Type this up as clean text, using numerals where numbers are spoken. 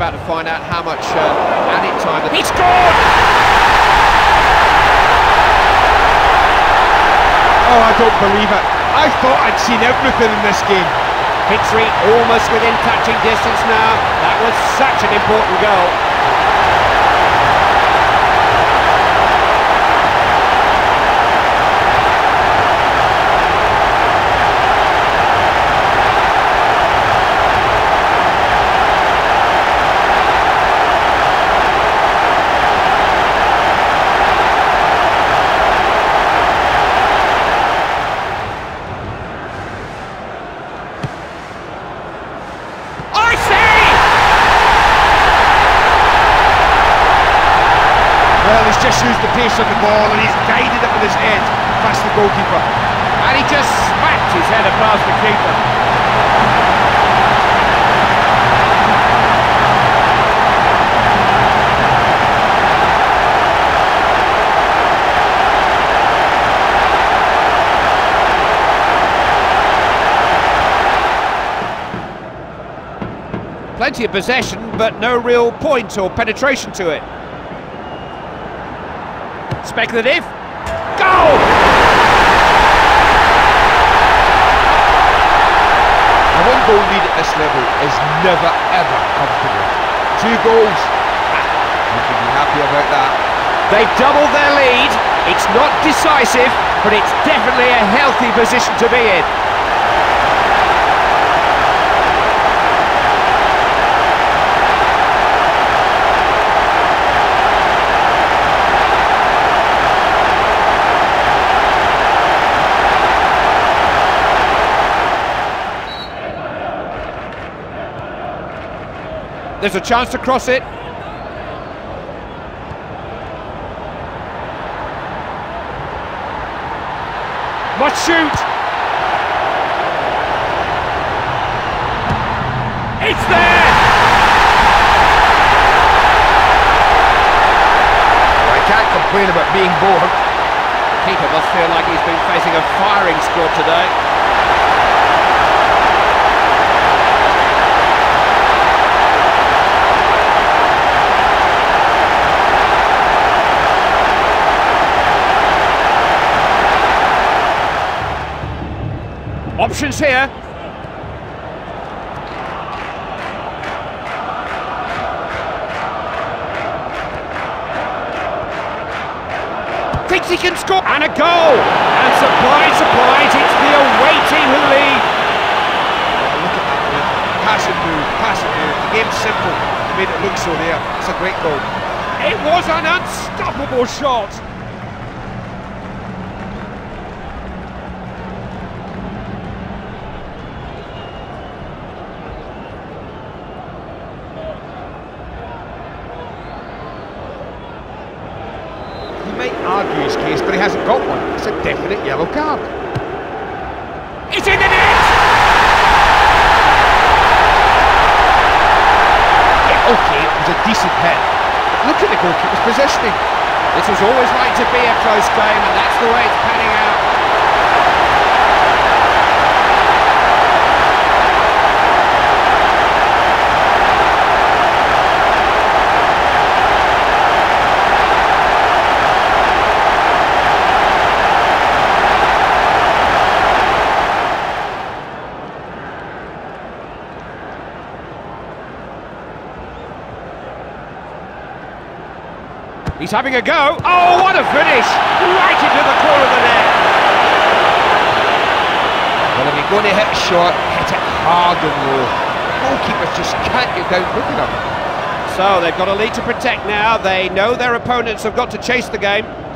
about to find out how much added time. He scored! Oh, I don't believe it. I thought I'd seen everything in this game. Pitre almost within touching distance now. That was such an important goal. Just used the pace of the ball and he's guided it with his head past the goalkeeper. And he just smacked his head across the keeper. Plenty of possession, but no real point or penetration to it. Speculative. Goal! A one-goal lead at this level is never, ever comfortable. 2 goals. You can be happy about that. They've doubled their lead. It's not decisive, but it's definitely a healthy position to be in. There's a chance to cross it. Must shoot! It's there! Well, I can't complain about being bored. Keeper must feel like he's been facing a firing squad today. Options here. Thinks he can score, and a goal! And surprise, surprise, it's the away team who lead. Look at that move. Pass and move, pass and move. The game's simple. They made it look so there. It's a great goal. It was an unstoppable shot. Argues case, but he hasn't got one. It's a definite yellow card. It's in the net! Yeah, okay, it was a decent hit. But look at the goalkeeper's positioning. This was always like to be a close game, and that's the way it's panning out. He's having a go. Oh, what a finish! Right into the corner of the net. Well, if you're going to hit a shot, hit it hard and low. The goalkeepers just can't get down quick enough. So they've got a lead to protect now. They know their opponents have got to chase the game.